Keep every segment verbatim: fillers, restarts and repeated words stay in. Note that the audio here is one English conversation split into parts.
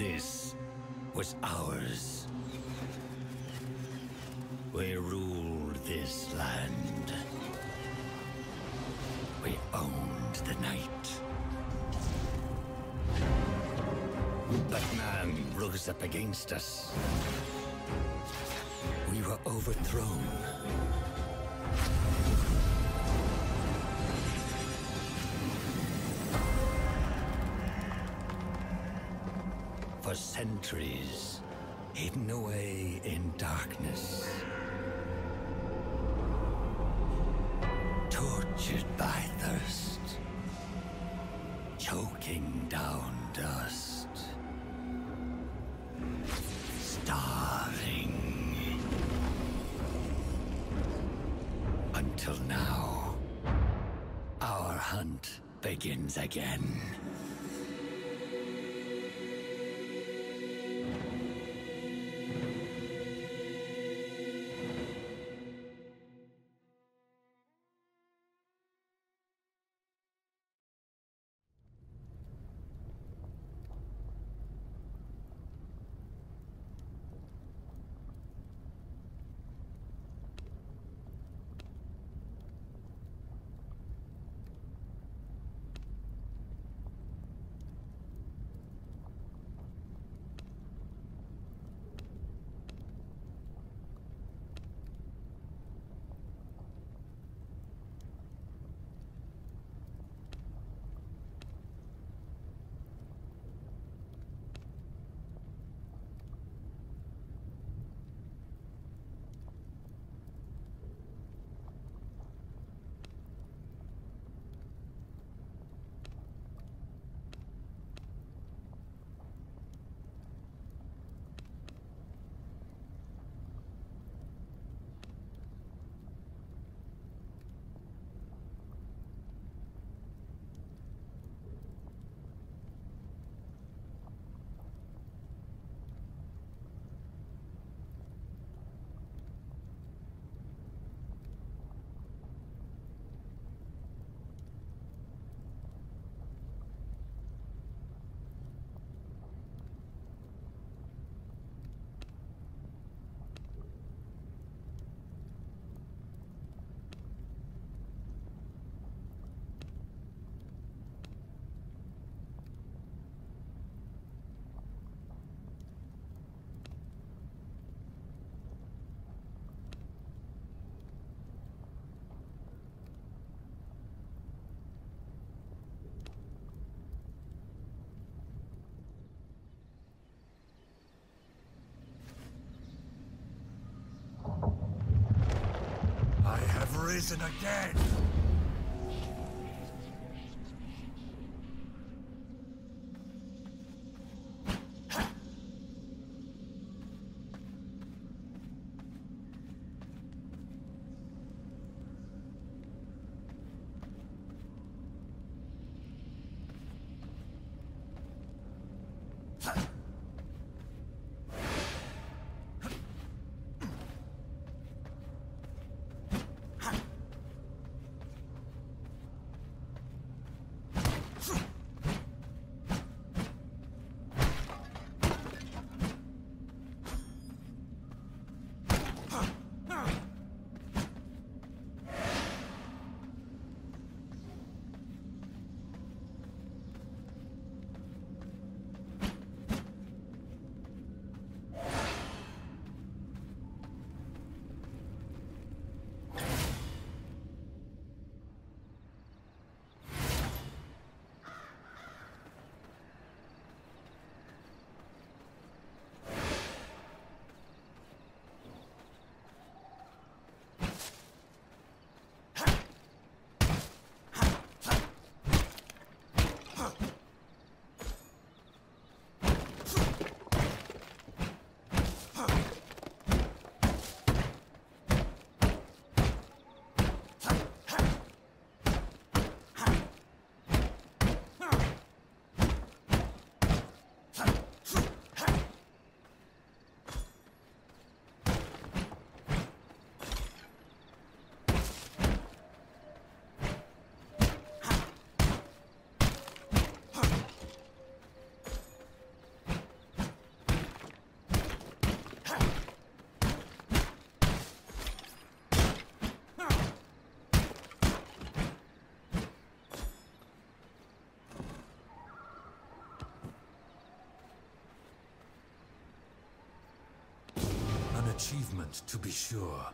This was ours. We ruled this land. We owned the night. But man rose up against us. We were overthrown. For centuries, hidden away in darkness, tortured by thirst, choking down dust, starving, until now, our hunt begins again. Risen again! achievement, to be sure.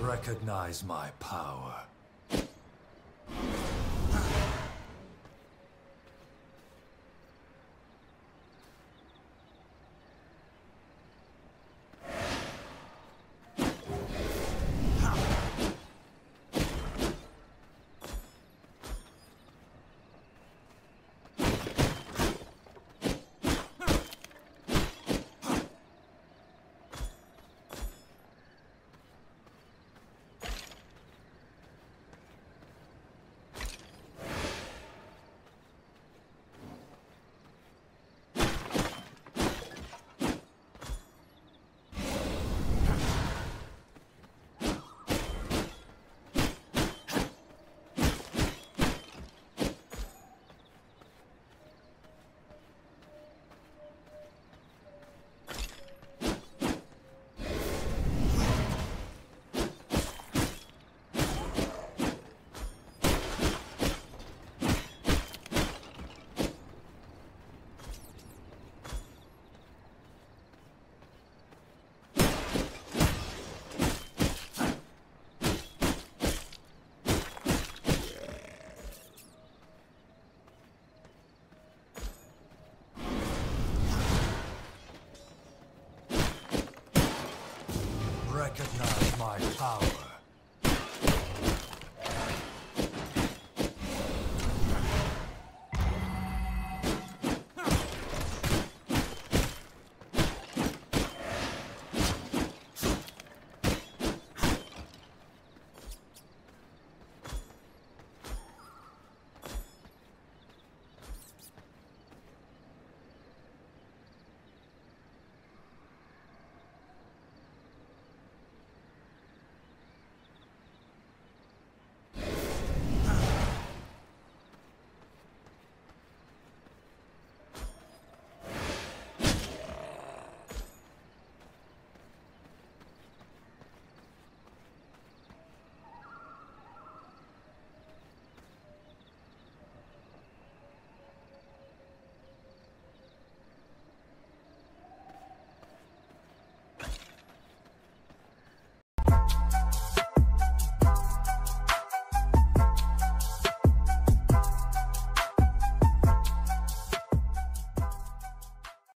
Recognize my power. Recognize my power.